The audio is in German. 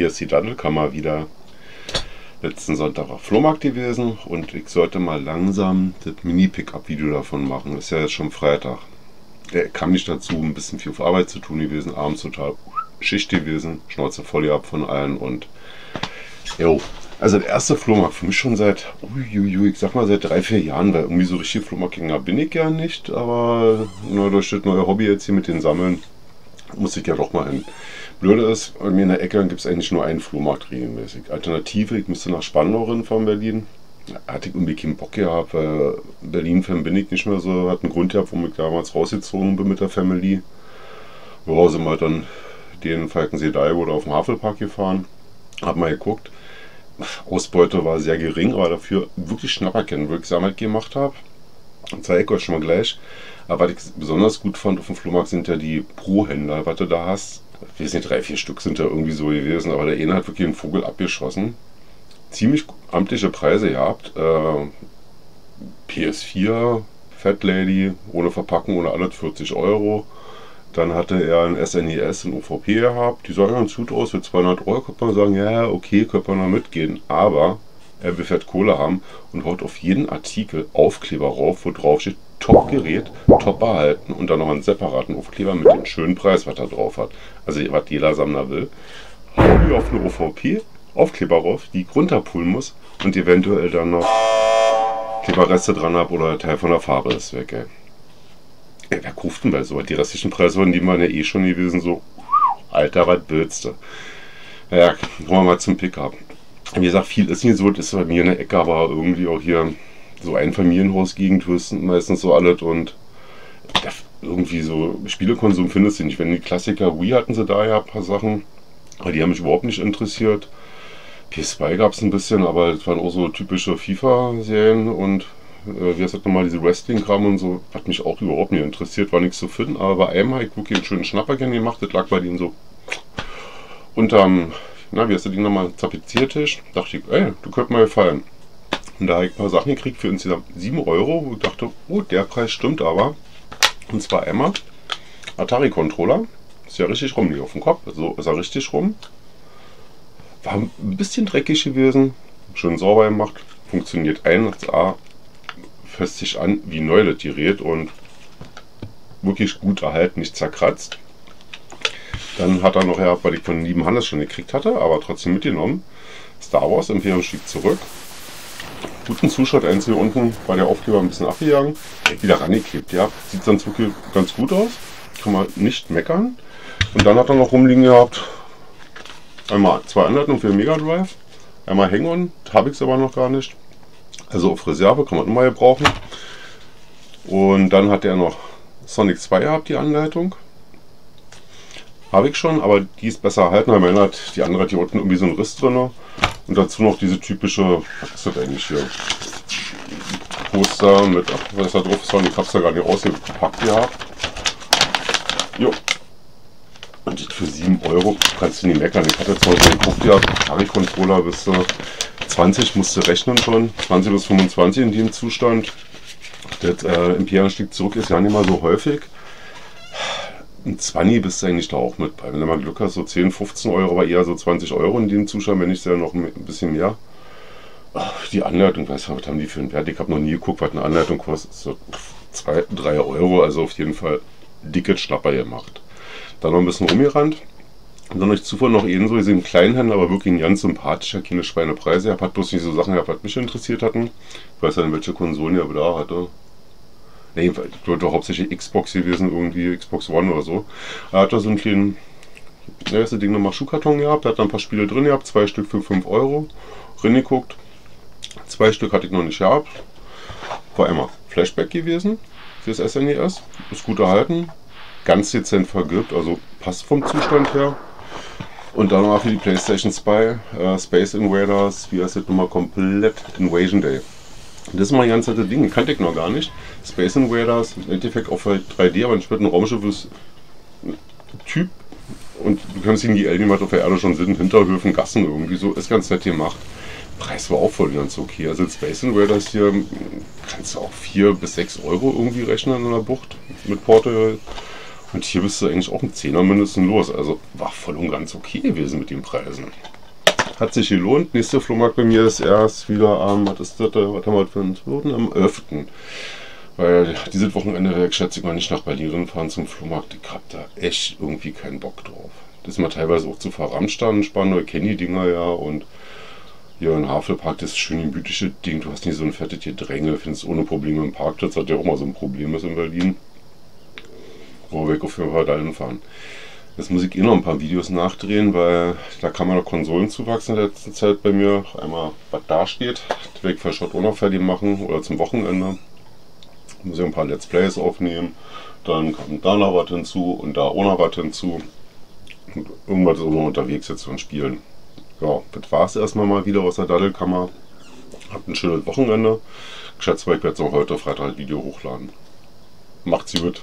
Hier ist die Daddelkammer wieder. Letzten Sonntag auf Flohmarkt gewesen und ich sollte mal langsam das Mini-Pickup-Video davon machen. Ist ja jetzt schon Freitag. Kam nicht dazu, ein bisschen viel auf Arbeit zu tun gewesen, abends total Schicht gewesen, Schnauze voll gehabt von allen und jo. Also der erste Flohmarkt für mich schon seit, ich sag mal seit 3-4 Jahren, weil irgendwie so richtig Flohmarktgänger bin ich ja nicht, aber nur durch das neue Hobby jetzt hier mit den Sammeln muss ich ja doch mal hin. Blöde ist, bei mir in der Ecke gibt es eigentlich nur einen Flohmarkt regelmäßig. Alternative, ich müsste nach Spandau rein von Berlin. Da hatte ich irgendwie keinen Bock gehabt, weil Berlin-Fan bin ich nicht mehr so. Hat einen Grund gehabt, warum ich damals rausgezogen bin mit der Family. Ja, sind wir dann den Falkensee oder auf dem Havelpark gefahren. Hab mal geguckt. Ausbeute war sehr gering, aber dafür wirklich Schnapperkennen, Wirksamkeit gemacht habe. Zeige ich euch schon mal gleich. Aber was ich besonders gut fand auf dem Flohmarkt sind ja die Pro-Händler, was du da hast. Ich weiß nicht, 3-4 Stück sind da irgendwie so gewesen, aber der eine hat wirklich einen Vogel abgeschossen. Ziemlich amtliche Preise gehabt. PS4, Fat Lady, ohne Verpackung, ohne alles, 40 Euro. Dann hatte er ein SNES und OVP gehabt. Die sahen ganz gut aus, für 200 Euro könnte man sagen, ja, okay, könnte man noch mitgehen. Aber er will fett Kohle haben und haut auf jeden Artikel Aufkleber rauf, wo drauf steht, Top-Gerät, top erhalten und dann noch einen separaten Aufkleber mit dem schönen Preis, was er drauf hat. Also was jeder Sammler will. Hau ich auf eine OVP, Aufkleber rauf, die ich runterpulen muss und eventuell dann noch Kleberreste dran habe oder Teil von der Farbe ist weg, ey. Ey, wer kauft denn bei so was? Die restlichen Preise waren die waren ja eh schon gewesen, so, Alter, was willst du? Naja, kommen wir mal zum Pickup. Wie gesagt, viel ist nicht so, das ist bei mir in der Ecke, aber irgendwie auch hier so ein Familienhausgegend sind meistens so alles und irgendwie so Spielekonsum findest du nicht. Wenn die Klassiker Wii hatten sie da ja ein paar Sachen, aber die haben mich überhaupt nicht interessiert. PS2 gab es ein bisschen, aber es waren auch so typische FIFA-Serien und wie heißt das nochmal, diese Wrestling-Kram und so, hat mich auch überhaupt nicht interessiert, war nichts zu finden, aber bei einem habe ich wirklich einen schönen Schnapper gerne gemacht, das lag bei denen so unterm, na wie heißt das Ding nochmal, Tapeziertisch, dachte ich, ey, du könntest mir gefallen. Und da habe ich ein paar Sachen gekriegt für insgesamt 7 Euro, wo ich dachte, oh, der Preis stimmt aber. Und zwar einmal Atari-Controller. Ist ja richtig rum, liegt auf dem Kopf, so ist er richtig rum. War ein bisschen dreckig gewesen, schön sauber gemacht, funktioniert 1A, fässt sich an wie neu das Gerät und wirklich gut erhalten, nicht zerkratzt. Dann hat er noch, ja, weil ich von lieben Hannes schon gekriegt hatte, aber trotzdem mitgenommen, Star Wars Imperium schlägt zurück. Guten Zuschauer, eins hier unten war der Aufkleber ein bisschen abgegangen, wieder rangeklebt, ja, sieht dann wirklich ganz gut aus, kann man nicht meckern. Und dann hat er noch rumliegen gehabt, einmal 2 Anleitungen für den Mega Drive, einmal Hang-On, habe ich es aber noch gar nicht, also auf Reserve kann man immer gebrauchen. Und dann hat er noch Sonic 2 gehabt, die Anleitung. Habe ich schon, aber die ist besser erhalten, weil man hat die andere hat hier unten irgendwie so einen Riss drin. Und dazu noch diese typische, was ist das eigentlich hier? Poster mit, was ist da drauf? Sorry, ich hab's da gar nicht ausgepackt gehabt. Jo. Und das für 7 Euro kannst du nicht meckern. Ich hatte jetzt mal so geguckt, ja, Atari-Controller bis 20 musste rechnen schon. 20 bis 25 in dem Zustand. Das Imperium-Stück zurück ist ja nicht mal so häufig. Ein 20 bist du eigentlich da auch mit bei. Wenn du mal Glück hast, so 10, 15 Euro, aber eher so 20 Euro in dem Zustand, wenn nicht sogar noch ein bisschen mehr. Ach, die Anleitung, weiß ich, was haben die für einen Wert? Ich habe noch nie geguckt, was eine Anleitung kostet. So 2, 3 Euro, also auf jeden Fall dicke Schnapper gemacht. Dann noch ein bisschen rumgerannt. Und dann durch Zufall noch eben so diesen Kleinhändler, aber wirklich ein ganz sympathischer, keine Schweinepreise. Er hat bloß nicht so Sachen gehabt, was mich interessiert hatten. Ich weiß ja nicht, welche Konsolen er da hatte. Nee, war hauptsächlich Xbox gewesen, irgendwie Xbox One oder so. Er hat da so einen kleinen, ja, das Ding nochmal Schuhkarton gehabt, er hat da ein paar Spiele drin gehabt, 2 Stück für 5 Euro. Reingeguckt, 2 Stück hatte ich noch nicht gehabt. War einmal Flashback gewesen, für das SNES, ist gut erhalten, ganz dezent vergilbt, also passt vom Zustand her. Und dann noch für die Playstation 2, Space Invaders, wie heißt das nochmal, komplett Invasion Day. Das ist mal ein ganz altes Ding, den kannte ich noch gar nicht. Space Invaders, im Endeffekt auf 3D, aber ein Raumschiff ist Typ und du kannst ihn die Alien, was auf der Erde schon sind, Hinterhöfen, Gassen irgendwie so, ist ganz nett gemacht. Preis war auch voll ganz okay, also Space Invaders hier kannst du auch 4 bis 6 Euro irgendwie rechnen in der Bucht mit Portugal Und hier bist du eigentlich auch ein Zehner mindestens los. Also war voll und ganz okay gewesen mit den Preisen. Hat sich gelohnt. Nächster Flohmarkt bei mir ist erst wieder am, was ist das, was haben wir für einen 2. am 11. Weil dieses Wochenende werde ich schätze ich mal nicht nach Berlin fahren zum Flohmarkt. Ich habe da echt irgendwie keinen Bock drauf. Das ist mal teilweise auch zu verramscht an Spandau, ich kenne die Dinger ja. Und hier in Havelpark, das schöne gemütliche Ding. Du hast nicht so ein fettes Gedränge, findest ohne Probleme im Parkplatz, hat ja auch mal so ein Problem ist in Berlin. Rohrweg auf jeden Fall dahin fahren. Jetzt muss ich eh noch ein paar Videos nachdrehen, weil da kann man noch Konsolenzuwachs in der letzten Zeit bei mir. Einmal, was da steht, Wegfallshot auch noch fertig machen oder zum Wochenende. Muss ich ein paar Let's Plays aufnehmen. Dann kommt da noch was hinzu und da auch noch was hinzu. Und irgendwas ist auch noch unterwegs jetzt von Spielen. Ja, das war es erstmal mal wieder aus der Daddelkammer. Habt ein schönes Wochenende. Ich schätze, ich werde es auch heute Freitag ein Video hochladen. Macht's gut.